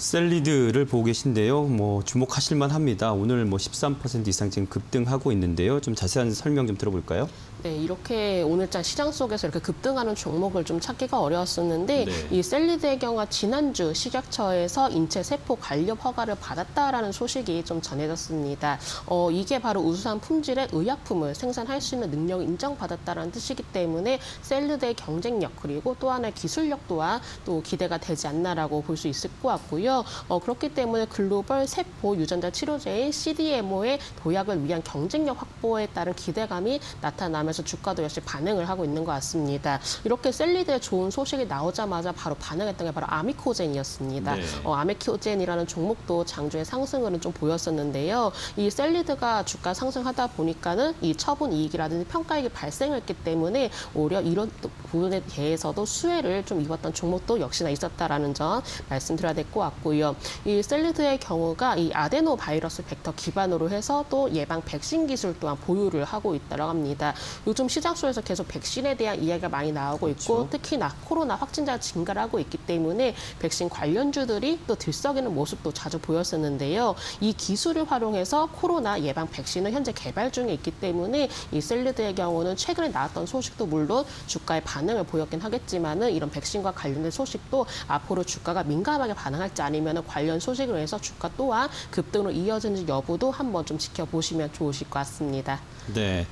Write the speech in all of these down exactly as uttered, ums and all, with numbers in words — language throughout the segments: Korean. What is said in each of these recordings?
셀리드를 보고 계신데요. 뭐 주목하실만 합니다. 오늘 뭐 십삼 퍼센트 이상 지금 급등하고 있는데요. 좀 자세한 설명 좀 들어볼까요? 네, 이렇게 오늘자 시장 속에서 이렇게 급등하는 종목을 좀 찾기가 어려웠었는데 네. 이 셀리드의 경우 지난주 식약처에서 인체 세포 관련 허가를 받았다라는 소식이 좀 전해졌습니다. 어, 이게 바로 우수한 품질의 의약품을 생산할 수 있는 능력을 인정받았다라는 뜻이기 때문에 셀리드의 경쟁력 그리고 또 하나의 기술력 또한 또 기대가 되지 않나라고 볼 수 있을 것 같고요. 어, 그렇기 때문에 글로벌 세포 유전자 치료제인 씨디엠오의 도약을 위한 경쟁력 확보에 따른 기대감이 나타나며 주가도 역시 반응을 하고 있는 것 같습니다. 이렇게 셀리드의 좋은 소식이 나오자마자 바로 반응했던 게 바로 아미코젠이었습니다. 네. 어, 아미코젠이라는 종목도 장중에 상승을 좀 보였었는데요. 이 셀리드가 주가 상승하다 보니까는 이 처분 이익이라든지 평가이익이 발생했기 때문에 오히려 이런 부분에 대해서도 수혜를 좀 입었던 종목도 역시나 있었다라는 점 말씀드려야 될 것 같고요. 이 셀리드의 경우가 이 아데노바이러스 벡터 기반으로 해서 또 예방 백신 기술 또한 보유를 하고 있다고 합니다. 요즘 시장 속에서 계속 백신에 대한 이야기가 많이 나오고 있고 그렇죠. 특히나 코로나 확진자가 증가를 하고 있기 때문에 백신 관련주들이 또 들썩이는 모습도 자주 보였었는데요. 이 기술을 활용해서 코로나 예방 백신은 현재 개발 중에 있기 때문에 이 셀리드의 경우는 최근에 나왔던 소식도 물론 주가의 반응을 보였긴 하겠지만은 이런 백신과 관련된 소식도 앞으로 주가가 민감하게 반응할지 아니면 관련 소식으로 해서 주가 또한 급등으로 이어지는지 여부도 한번 좀 지켜보시면 좋으실 것 같습니다. 네.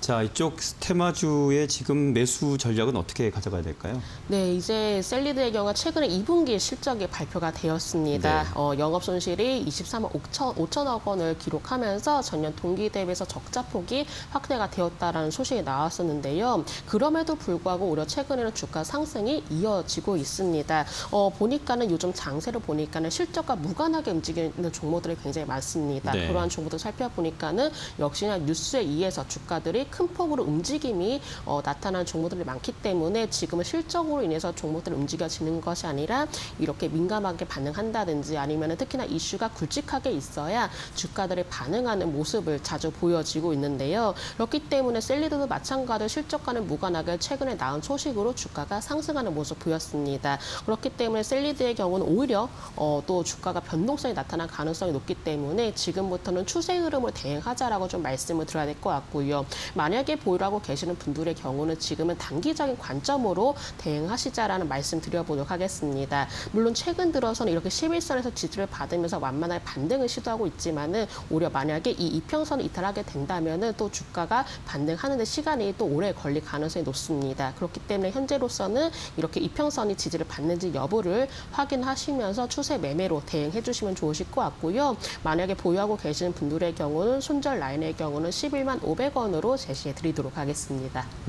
자, 이쪽 테마주의 지금 매수 전략은 어떻게 가져가야 될까요? 네, 이제 셀리드의 경우가 최근에 이 분기 실적이 발표가 되었습니다. 네. 어, 영업 손실이 이십삼억 오천억 원을 기록하면서 전년 동기 대비해서 적자폭이 확대가 되었다라는 소식이 나왔었는데요. 그럼에도 불구하고 오히려 최근에는 주가 상승이 이어지고 있습니다. 어, 보니까는 요즘 장세를 보니까는 실적과 무관하게 움직이는 종목들이 굉장히 많습니다. 네. 그러한 종목들 살펴보니까는 역시나 뉴스에 의해서 주가들이 큰 폭으로 움직임이 어, 나타나는 종목들이 많기 때문에 지금은 실적으로 인해서 종목들이 움직여지는 것이 아니라 이렇게 민감하게 반응한다든지 아니면 특히나 이슈가 굵직하게 있어야 주가들이 반응하는 모습을 자주 보여지고 있는데요. 그렇기 때문에 셀리드도 마찬가지로 실적과는 무관하게 최근에 나온 소식으로 주가가 상승하는 모습 보였습니다. 그렇기 때문에 셀리드의 경우는 오히려 어, 또 주가가 변동성이 나타날 가능성이 높기 때문에 지금부터는 추세 흐름을 대응하자라고 좀 말씀을 드려야 될 것 같고요. 만약에 보유하고 계시는 분들의 경우는 지금은 단기적인 관점으로 대응하시자라는 말씀 드려보도록 하겠습니다. 물론 최근 들어서는 이렇게 십일선에서 지지를 받으면서 완만한 반등을 시도하고 있지만은 오히려 만약에 이 이평선을 이탈하게 된다면은 또 주가가 반등하는 데 시간이 또 오래 걸릴 가능성이 높습니다. 그렇기 때문에 현재로서는 이렇게 이평선이 지지를 받는지 여부를 확인하시면서 추세 매매로 대응해 주시면 좋으실 것 같고요. 만약에 보유하고 계시는 분들의 경우는 손절 라인의 경우는 십일만 오백 원으로 제시해 드리도록 하겠습니다.